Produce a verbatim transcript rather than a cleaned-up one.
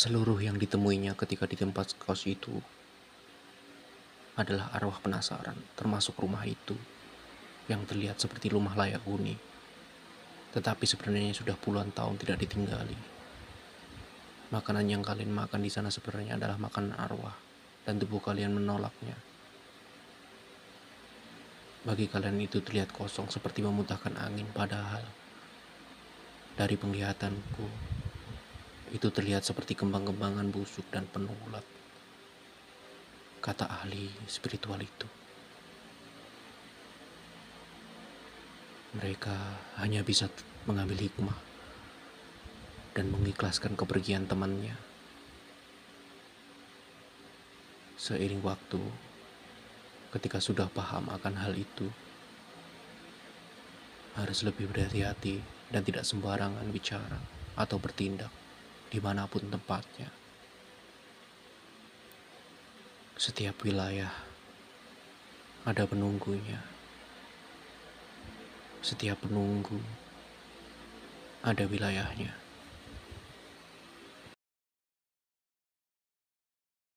Seluruh yang ditemuinya ketika di tempat kos itu adalah arwah penasaran, termasuk rumah itu yang terlihat seperti rumah layak huni, tetapi sebenarnya sudah puluhan tahun tidak ditinggali. Makanan yang kalian makan di sana sebenarnya adalah makanan arwah, dan tubuh kalian menolaknya. Bagi kalian itu terlihat kosong seperti memutahkan angin, padahal dari penglihatanku itu terlihat seperti kembang-kembangan busuk dan penuh ulat, kata ahli spiritual itu. Mereka hanya bisa mengambil hikmah dan mengikhlaskan kepergian temannya. Seiring waktu, ketika sudah paham akan hal itu, harus lebih berhati-hati dan tidak sembarangan bicara atau bertindak dimanapun tempatnya. Setiap wilayah ada penunggunya. Setiap penunggu ada wilayahnya.